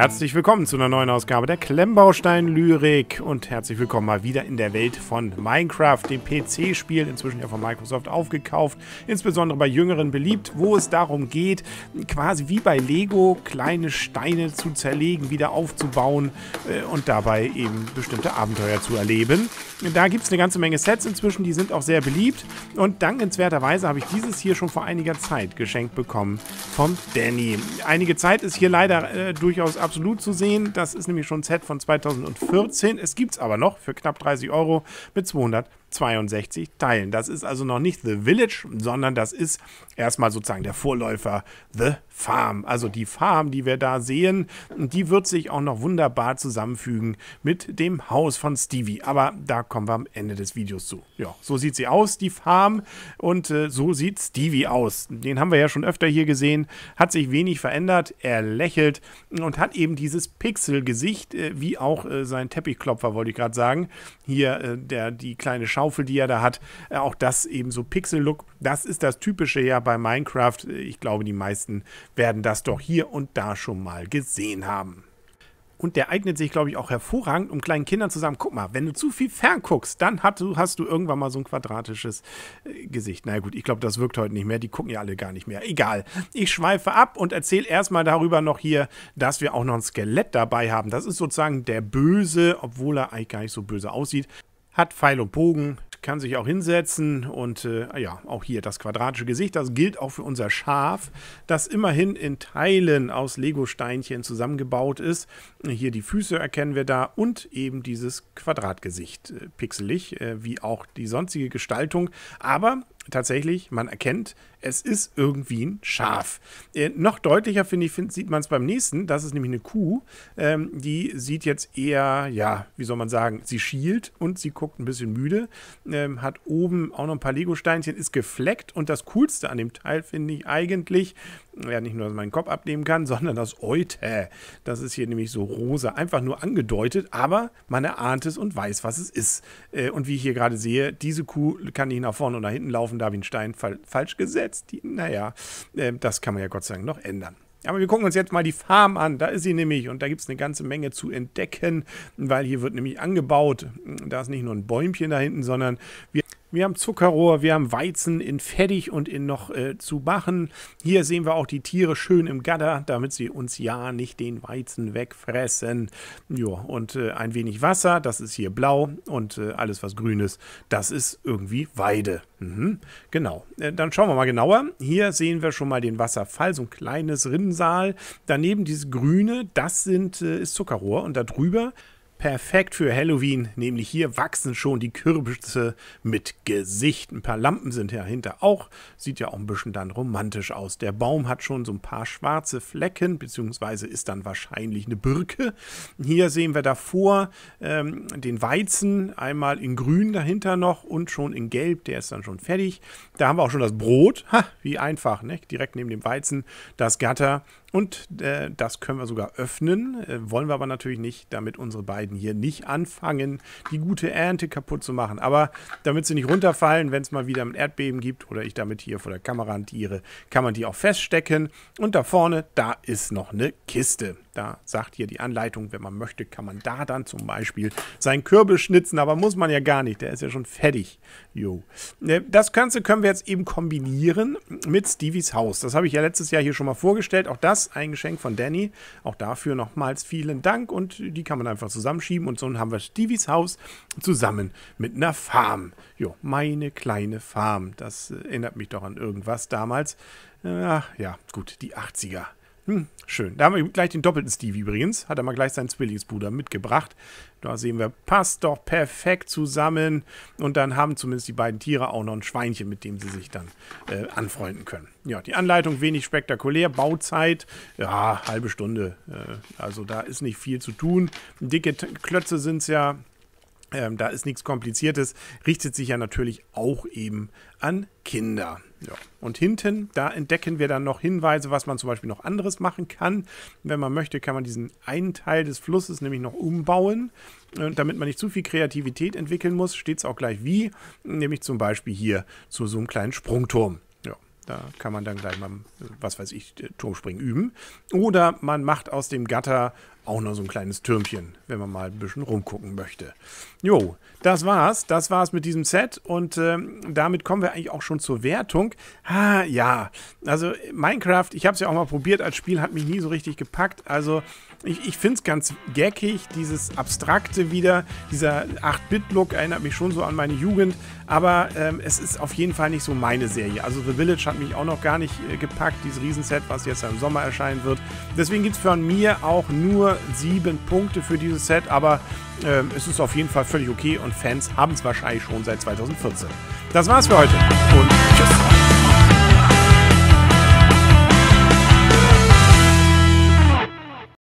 Herzlich willkommen zu einer neuen Ausgabe der Klemmbaustein-Lyrik und herzlich willkommen mal wieder in der Welt von Minecraft, dem PC-Spiel, inzwischen ja von Microsoft aufgekauft, insbesondere bei Jüngeren beliebt, wo es darum geht, quasi wie bei LEGO kleine Steine zu zerlegen, wieder aufzubauen und dabei eben bestimmte Abenteuer zu erleben. Da gibt es eine ganze Menge Sets inzwischen, die sind auch sehr beliebt und dankenswerterweise habe ich dieses hier schon vor einiger Zeit geschenkt bekommen vom Danny. Einige Zeit ist hier leider durchaus absurd zu sehen. Das ist nämlich schon ein Set von 2014. Es gibt es aber noch für knapp 30 € mit 262 Teilen. Das ist also noch nicht The Village, sondern das ist erstmal sozusagen der Vorläufer The Farm. Also die Farm, die wir da sehen, die wird sich auch noch wunderbar zusammenfügen mit dem Haus von Stevie. Aber da kommen wir am Ende des Videos zu. Ja, so sieht sie aus, die Farm. Und so sieht Stevie aus. Den haben wir ja schon öfter hier gesehen. Hat sich wenig verändert. Er lächelt und hat eben dieses Pixelgesicht, wie auch sein Teppichklopfer, wollte ich gerade sagen. Hier die kleine Schaufel, die er da hat, auch das eben so Pixel-Look. Das ist das Typische ja bei Minecraft. Ich glaube, die meisten werden das doch hier und da schon mal gesehen haben. Und der eignet sich, glaube ich, auch hervorragend, um kleinen Kindern zu sagen, guck mal, wenn du zu viel fernguckst, dann hast du irgendwann mal so ein quadratisches Gesicht. Na gut, ich glaube, das wirkt heute nicht mehr. Die gucken ja alle gar nicht mehr. Egal. Ich schweife ab und erzähle erstmal darüber noch hier, dass wir auch noch ein Skelett dabei haben. Das ist sozusagen der Böse, obwohl er eigentlich gar nicht so böse aussieht. Hat Pfeil und Bogen, kann sich auch hinsetzen und ja, auch hier das quadratische Gesicht, das gilt auch für unser Schaf, das immerhin in Teilen aus Lego-Steinchen zusammengebaut ist. Hier die Füße erkennen wir da und eben dieses Quadratgesicht, pixelig, wie auch die sonstige Gestaltung, aber tatsächlich, man erkennt, es ist irgendwie ein Schaf. Noch deutlicher, finde ich, sieht man es beim nächsten. Das ist nämlich eine Kuh. Die sieht jetzt eher, ja, wie soll man sagen, sie schielt und sie guckt ein bisschen müde. Hat oben auch noch ein paar Lego-Steinchen, ist gefleckt. Und das Coolste an dem Teil, finde ich eigentlich, ja, nicht nur, dass man den Kopf abnehmen kann, sondern das Euter. Das ist hier nämlich so rosa, einfach nur angedeutet, aber man erahnt es und weiß, was es ist. Und wie ich hier gerade sehe, diese Kuh kann nicht nach vorne und nach hinten laufen, da habe ich einen Stein falsch gesetzt. Naja, das kann man ja Gott sei Dank noch ändern. Aber wir gucken uns jetzt mal die Farm an. Da ist sie nämlich und da gibt es eine ganze Menge zu entdecken, weil hier wird nämlich angebaut. Da ist nicht nur ein Bäumchen da hinten, sondern wir haben Zuckerrohr, wir haben Weizen in Fettig und in noch zu machen. Hier sehen wir auch die Tiere schön im Gatter, damit sie uns ja nicht den Weizen wegfressen. Jo, und ein wenig Wasser, das ist hier blau und alles, was grün ist, das ist irgendwie Weide. Mhm, genau, dann schauen wir mal genauer. Hier sehen wir schon mal den Wasserfall, so ein kleines Rinnsal. Daneben dieses Grüne, das ist Zuckerrohr und da drüber... Perfekt für Halloween, nämlich hier wachsen schon die Kürbisse mit Gesicht. Ein paar Lampen sind ja hinter auch, sieht ja auch ein bisschen dann romantisch aus. Der Baum hat schon so ein paar schwarze Flecken, beziehungsweise ist dann wahrscheinlich eine Birke. Hier sehen wir davor den Weizen, einmal in grün dahinter noch und schon in gelb, der ist dann schon fertig. Da haben wir auch schon das Brot, ha, wie einfach, ne? Direkt neben dem Weizen, das Gatter. Und das können wir sogar öffnen, wollen wir aber natürlich nicht, damit unsere beiden hier nicht anfangen, die gute Ernte kaputt zu machen. Aber damit sie nicht runterfallen, wenn es mal wieder ein Erdbeben gibt oder ich damit hier vor der Kamera hantiere, kann man die auch feststecken. Und da vorne, da ist noch eine Kiste. Da sagt hier die Anleitung, wenn man möchte, kann man da dann zum Beispiel seinen Kürbis schnitzen, aber muss man ja gar nicht, der ist ja schon fertig. Jo. Das Ganze können wir jetzt eben kombinieren mit Stevies Haus. Das habe ich ja letztes Jahr hier schon mal vorgestellt, auch das ein Geschenk von Danny. Auch dafür nochmals vielen Dank und die kann man einfach zusammenschieben und so haben wir Stevies Haus zusammen mit einer Farm. Jo, meine kleine Farm. Das erinnert mich doch an irgendwas damals. Ach ja, gut, die 80er. Schön. Da haben wir gleich den doppelten Steve übrigens. Hat er mal gleich seinen Zwillingsbruder mitgebracht. Da sehen wir, passt doch perfekt zusammen. Und dann haben zumindest die beiden Tiere auch noch ein Schweinchen, mit dem sie sich dann anfreunden können. Ja, die Anleitung wenig spektakulär. Bauzeit, ja, halbe Stunde. Also da ist nicht viel zu tun. Dicke Klötze sind es ja. Da ist nichts Kompliziertes. Richtet sich ja natürlich auch eben an Kinder. Ja. Und hinten, da entdecken wir dann noch Hinweise, was man zum Beispiel noch anderes machen kann. Wenn man möchte, kann man diesen einen Teil des Flusses nämlich noch umbauen. Und damit man nicht zu viel Kreativität entwickeln muss, steht es auch gleich wie. Nämlich zum Beispiel hier zu so einem kleinen Sprungturm. Da kann man dann gleich mal, was weiß ich, Turmspringen üben. Oder man macht aus dem Gatter auch noch so ein kleines Türmchen, wenn man mal ein bisschen rumgucken möchte. Jo, das war's. Das war's mit diesem Set. Und damit kommen wir eigentlich auch schon zur Wertung. Ah, ja. Also Minecraft, ich habe es ja auch mal probiert als Spiel, hat mich nie so richtig gepackt. Also ich finde es ganz geckig, dieses Abstrakte wieder. Dieser 8-Bit-Look erinnert mich schon so an meine Jugend. Aber es ist auf jeden Fall nicht so meine Serie. Also The Village hat mich auch noch gar nicht gepackt, dieses Riesenset, was jetzt im Sommer erscheinen wird. Deswegen gibt es von mir auch nur 7 Punkte für dieses Set, aber es ist auf jeden Fall völlig okay und Fans haben es wahrscheinlich schon seit 2014. Das war's für heute und tschüss!